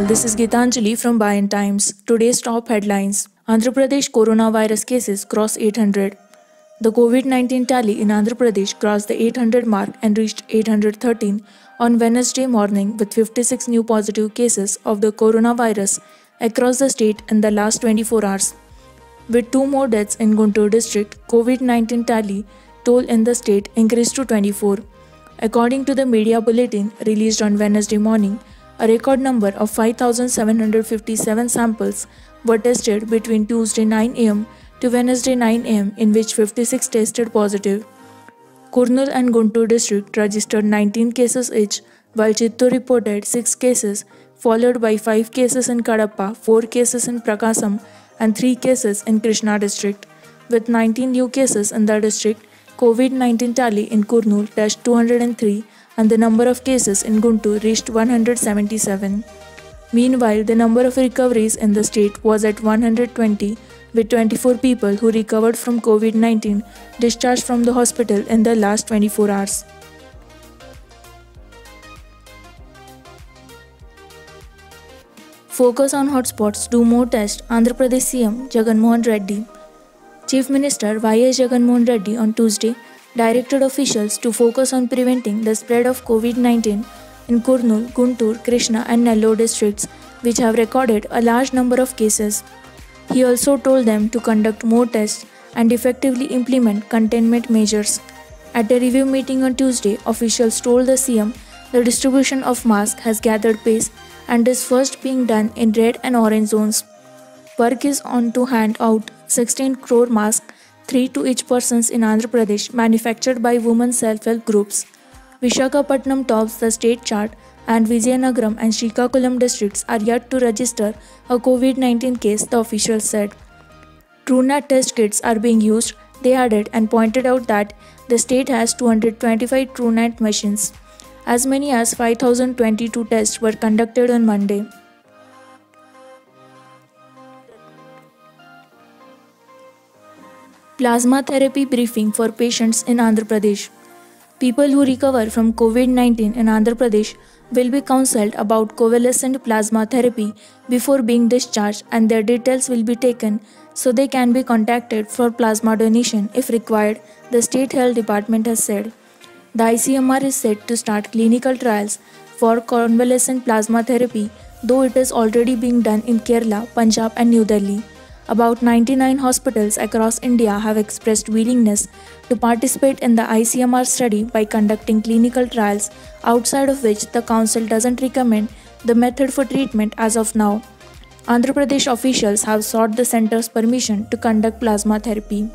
all, this is Gitanjali from Buyent Times. Today's top headlines. Andhra Pradesh coronavirus cases cross 800. The COVID-19 tally in Andhra Pradesh crossed the 800 mark and reached 813 on Wednesday morning with 56 new positive cases of the coronavirus across the state in the last 24 hours. With 2 more deaths in Guntur district, COVID-19 toll in the state increased to 24. According to the media bulletin released on Wednesday morning, a record number of 5,757 samples were tested between Tuesday 9 am to Wednesday 9 am, in which 56 tested positive. Kurnool and Guntur district registered 19 cases each, while Chitto reported 6 cases, followed by 5 cases in Kadapa, 4 cases in Prakasam, and 3 cases in Krishna district. With 19 new cases in the district, COVID-19 tally in Kurnool touched 203 and the number of cases in Guntur reached 177. Meanwhile, the number of recoveries in the state was at 120, with 24 people who recovered from COVID-19 discharged from the hospital in the last 24 hours. Focus on hotspots, do more tests, Andhra Pradesh CM Jaganmohan Reddy. Chief Minister Y S Jaganmohan Reddy on Tuesday directed officials to focus on preventing the spread of COVID-19 in Kurnool, Guntur, Krishna and Nellore districts, which have recorded a large number of cases. He also told them to conduct more tests and effectively implement containment measures. At a review meeting on Tuesday, officials told the CM the distribution of masks has gathered pace and is first being done in red and orange zones. Work is on to hand out 16 crore masks, 3 to each persons in Andhra Pradesh, manufactured by women self-help groups. Visakhapatnam tops the state chart, and Vizianagaram and Srikakulam districts are yet to register a COVID-19 case, the officials said. TruNat test kits are being used, they added, and pointed out that the state has 225 TruNat machines. As many as 5,022 tests were conducted on Monday. Plasma therapy briefing for patients in Andhra Pradesh. People who recover from COVID-19 in Andhra Pradesh will be counseled about convalescent plasma therapy before being discharged, and their details will be taken so they can be contacted for plasma donation if required, the State Health Department has said. The ICMR is set to start clinical trials for convalescent plasma therapy, though it is already being done in Kerala, Punjab and New Delhi. About 99 hospitals across India have expressed willingness to participate in the ICMR study by conducting clinical trials, outside of which the council doesn't recommend the method for treatment as of now. Andhra Pradesh officials have sought the center's permission to conduct plasma therapy.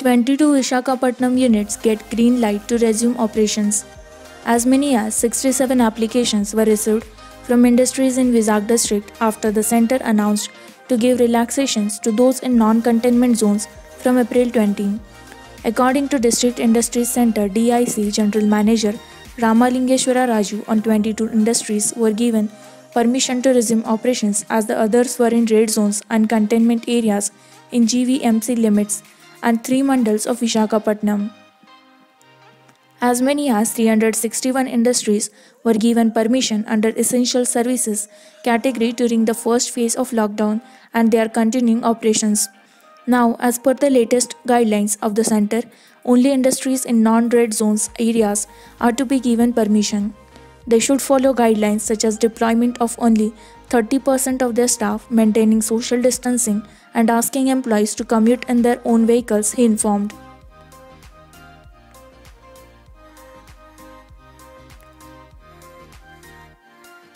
Up to 22 Visakhapatnam units get green light to resume operations. As many as 67 applications were received from industries in Vizag district after the center announced to give relaxations to those in non-containment zones from April 20. According to District Industries Center DIC General Manager Ramalingeshwara Raju, on 22 industries were given permission to resume operations, as the others were in red zones and containment areas in GVMC limits and 3 mandals of Visakhapatnam. As many as 361 industries were given permission under essential services category during the first phase of lockdown, and they are continuing operations. Now, as per the latest guidelines of the center, only industries in non-red zones areas are to be given permission. They should follow guidelines such as deployment of only 30% of their staff, maintaining social distancing, and asking employees to commute in their own vehicles, he informed.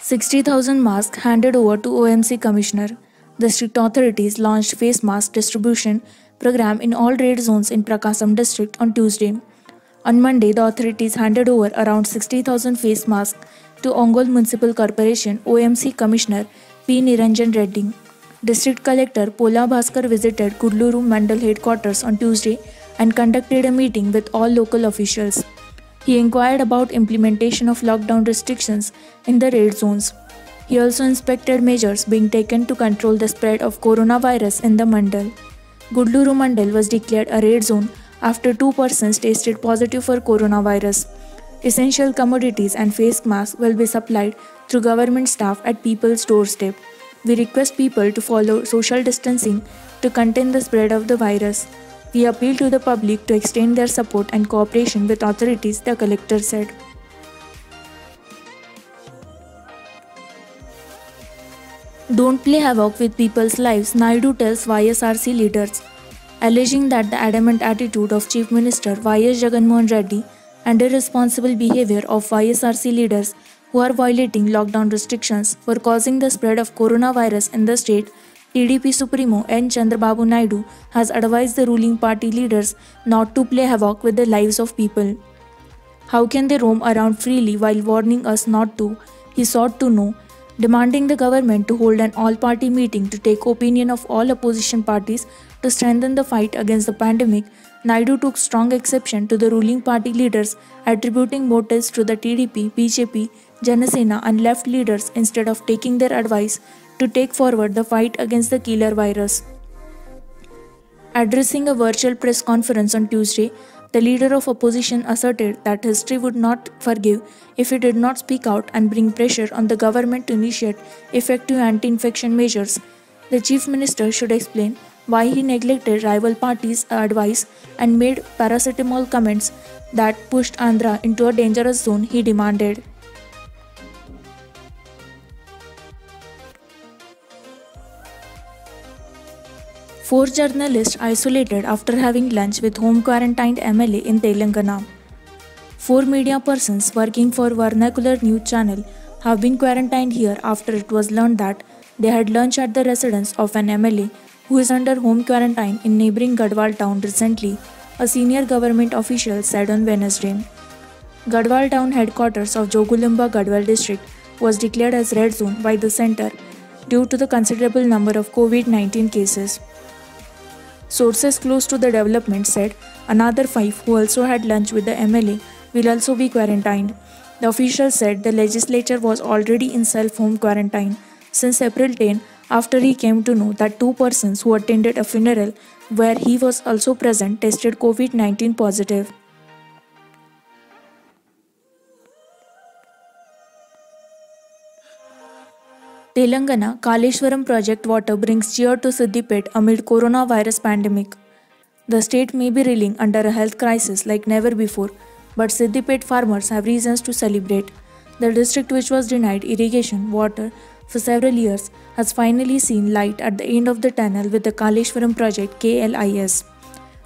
"60,000 masks handed over to OMC Commissioner. District authorities launched face mask distribution program in all red zones in Prakasam district on Tuesday. On Monday, the authorities handed over around 60,000 face masks to Ongole Municipal Corporation OMC Commissioner P. Niranjan Reddy. District Collector Pola Bhaskar visited Kudluru Mandal headquarters on Tuesday and conducted a meeting with all local officials. He inquired about implementation of lockdown restrictions in the red zones. He also inspected measures being taken to control the spread of coronavirus in the mandal. Kudluru Mandal was declared a red zone after 2 persons tested positive for coronavirus. Essential commodities and face masks will be supplied through government staff at people's doorstep. We request people to follow social distancing to contain the spread of the virus. We appeal to the public to extend their support and cooperation with authorities, the collector said. Don't play havoc with people's lives, Naidu tells YSRC leaders, alleging that the adamant attitude of Chief Minister Y S Jaganmohan Reddy and irresponsible behavior of YSRC leaders who are violating lockdown restrictions were causing the spread of coronavirus in the state. TDP Supremo N Chandrababu Naidu has advised the ruling party leaders not to play havoc with the lives of people. How can they roam around freely while warning us not to? He sought to know, demanding the government to hold an all-party meeting to take opinion of all opposition parties to strengthen the fight against the pandemic. Naidu took strong exception to the ruling party leaders attributing motives to the TDP, BJP, Jana Sena and left leaders instead of taking their advice to take forward the fight against the killer virus. Addressing a virtual press conference on Tuesday, the leader of opposition asserted that history would not forgive if it did not speak out and bring pressure on the government to initiate effective anti-infection measures. The chief minister should explain why he neglected rival parties' advice and made paracetamol comments that pushed Andhra into a dangerous zone, he demanded. Four journalists isolated after having lunch with home quarantined MLA in Telangana. 4 media persons working for vernacular news channel have been quarantined here after it was learned that they had lunch at the residence of an MLA who is under home quarantine in neighbouring Gadwal town recently, a senior government official said on Wednesday. Gadwal town headquarters of Jogulamba Gadwal district was declared as red zone by the centre due to the considerable number of COVID-19 cases. Sources close to the development said another 5 who also had lunch with the MLA will also be quarantined. The official said the legislature was already in self-home quarantine since April 10 after he came to know that 2 persons who attended a funeral where he was also present tested COVID-19 positive. Telangana Kalleshwaram project water brings cheer to Siddipet amid coronavirus pandemic. The state may be reeling under a health crisis like never before, but Siddipet farmers have reasons to celebrate. The district, which was denied irrigation water for several years, has finally seen light at the end of the tunnel with the Kalleshwaram project KLIS.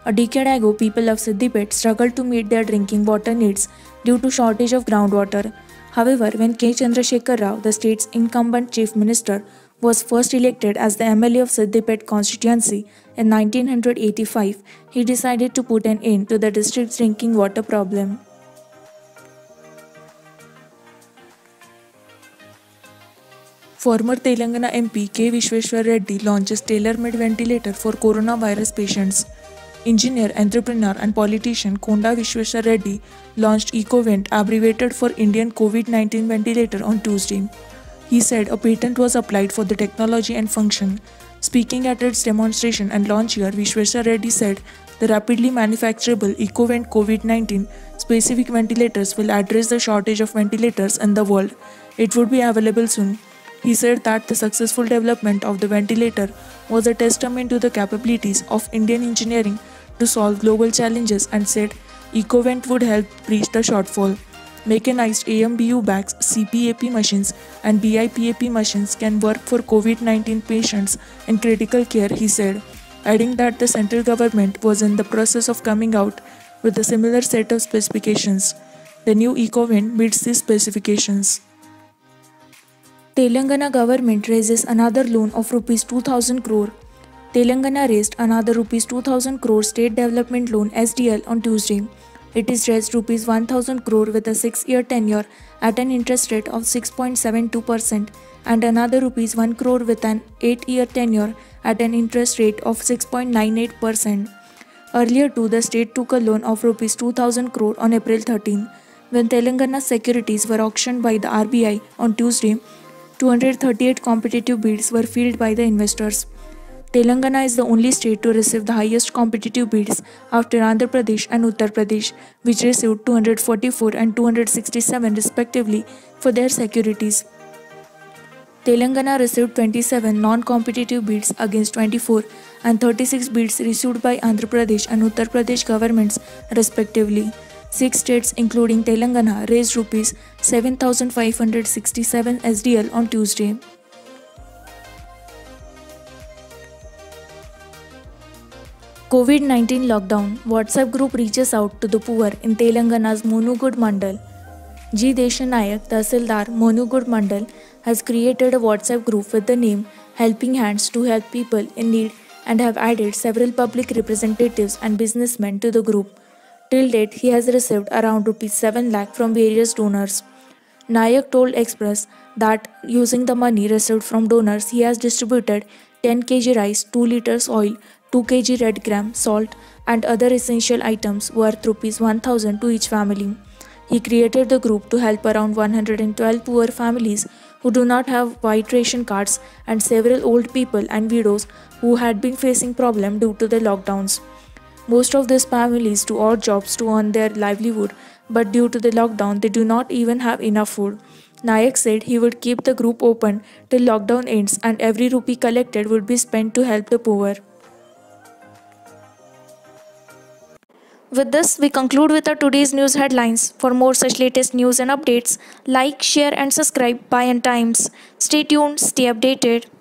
A decade ago, people of Siddipet struggled to meet their drinking water needs due to shortage of groundwater. However, when K. Chandrasekhar Rao, the state's incumbent chief minister, was first elected as the MLA of Siddipet constituency in 1985, he decided to put an end to the district's drinking water problem. Former Telangana MP K. Vishweshwar Reddy launches tailor-made ventilator for coronavirus patients. Engineer, entrepreneur and politician Konda Vishweshwar Reddy launched Ecovent, abbreviated for Indian COVID-19 ventilator, on Tuesday. He said a patent was applied for the technology and function. Speaking at its demonstration and launch here, Vishweshwar Reddy said the rapidly manufacturable Ecovent COVID-19 specific ventilators will address the shortage of ventilators in the world. It would be available soon. He said that the successful development of the ventilator was a testament to the capabilities of Indian engineering to solve global challenges and said Ecovent would help bridge the shortfall. Mechanized AMBU bags, CPAP machines and BIPAP machines can work for COVID-19 patients in critical care, he said, adding that the central government was in the process of coming out with a similar set of specifications. The new Ecovent meets these specifications. Telangana government raises another loan of ₹2,000 crore. Telangana raised another ₹2,000 crore state development loan (SDL) on Tuesday. It is raised ₹1,000 crore with a 6-year tenure at an interest rate of 6.72% and another ₹1 crore with an 8-year tenure at an interest rate of 6.98%. Earlier too, the state took a loan of ₹2,000 crore on April 13, when Telangana securities were auctioned by the RBI on Tuesday. 238 competitive bids were fielded by the investors. Telangana is the only state to receive the highest competitive bids after Andhra Pradesh and Uttar Pradesh, which received 244 and 267 respectively for their securities. Telangana received 27 non-competitive bids against 24 and 36 bids received by Andhra Pradesh and Uttar Pradesh governments respectively. 6 states including Telangana raised rupees 7,567 SDL on Tuesday. COVID-19 lockdown. WhatsApp group reaches out to the poor in Telangana's Monugur mandal. G. Deshanayak, Tahsildar, Monugur mandal, has created a WhatsApp group with the name Helping Hands to help people in need and have added several public representatives and businessmen to the group. Till date, he has received around ₹7 lakh from various donors. Nayak told Express that using the money received from donors, he has distributed 10 kg rice, 2 liters oil, 2 kg red gram, salt and other essential items worth ₹1,000 to each family. He created the group to help around 112 poor families who do not have white ration cards and several old people and widows who had been facing problem due to the lockdowns. Most of these families do odd jobs to earn their livelihood, but due to the lockdown they do not even have enough food. Nayak said he would keep the group open till lockdown ends and every rupee collected would be spent to help the poor. With this, we conclude with our today's news headlines. For more such latest news and updates, like, share and subscribe Buyent Times. Stay tuned, stay updated.